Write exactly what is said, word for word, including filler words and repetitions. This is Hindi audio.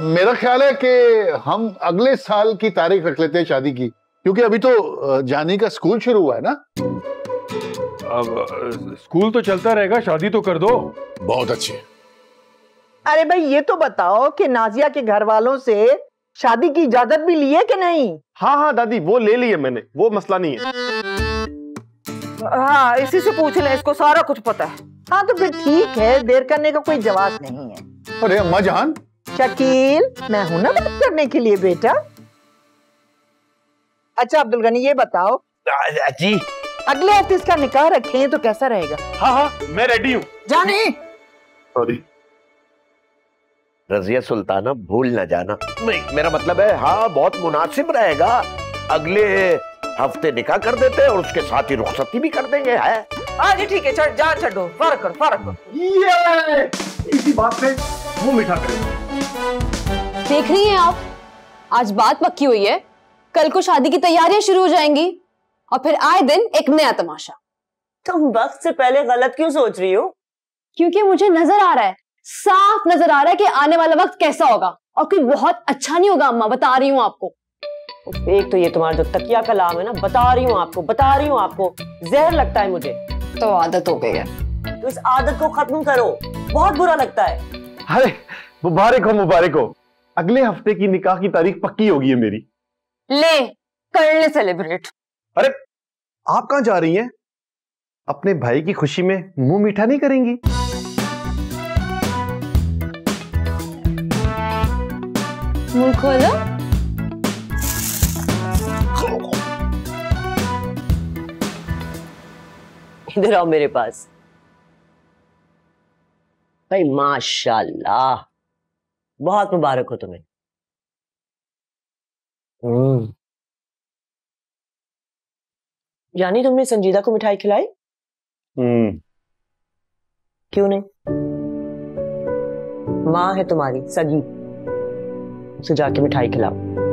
मेरा ख्याल है कि हम अगले साल की तारीख रख लेते हैं शादी की, क्योंकि अभी तो जानी का स्कूल शुरू हुआ है ना। अब स्कूल तो चलता रहेगा, शादी तो कर दो। बहुत अच्छी। अरे भाई ये तो बताओ कि नाजिया के घर वालों से शादी की इजाजत भी ली है कि नहीं? हाँ हाँ दादी वो ले ली है मैंने, वो मसला नहीं है। हाँ इसी से पूछ ले, इसको सारा कुछ पता है। हाँ तो फिर ठीक है, देर करने का कोई जवाब नहीं है। अरे अम्मा जान। शकील मैं हूँ ना बात करने के लिए बेटा। अच्छा अब्दुल गनी ये बताओ जी, अगले हफ्ते इसका निकाह रखें तो कैसा रहेगा? हाँ हाँ मैं रेडी हूँ। जाने सॉरी रजिया सुल्ताना भूल ना जाना। नहीं मेरा मतलब है हाँ बहुत मुनासिब रहेगा, अगले हफ्ते निकाह कर देते हैं और उसके साथ ही रुखसती भी कर देंगे। है आज ठीक है, चल जा चढ़ो फर्क कर फर्क कर। ये इसी बात पे मुंह मीठा करें। देख रही हैं आप, आज बात पक्की हुई है, कल को शादी की तैयारियां शुरू हो जाएंगी और फिर आए दिन एक नया तमाशा। तुम वक्त से पहले गलत क्यों सोच रही हो? क्योंकि मुझे नजर आ रहा है, साफ नजर आ रहा है कि आने वाला वक्त कैसा होगा और कोई बहुत अच्छा नहीं होगा। अम्मा बता रही हूँ आपको। एक तो ये तुम्हारा जो तकिया कलाम है ना, बता रही हूँ आपको बता रही हूँ आपको जहर लगता है मुझे। तो आदत हो गई है, तो इस आदत को खत्म करो, बहुत बुरा लगता है। अरे मुबारक हो मुबारक हो, अगले हफ्ते की निकाह की तारीख पक्की होगी है मेरी। ले कर ले सेलिब्रेट। अरे आप कहाँ जा रही हैं? अपने भाई की खुशी में मुंह मीठा नहीं करेंगी? मुंह खोलो। इधर आओ मेरे पास। भाई माशाल्लाह बहुत मुबारक हो तुम्हें। हम्म यानी तुमने संजीदा को मिठाई खिलाई? हम्म क्यों नहीं? माँ है तुम्हारी सगी, उसे जाके मिठाई खिलाओ।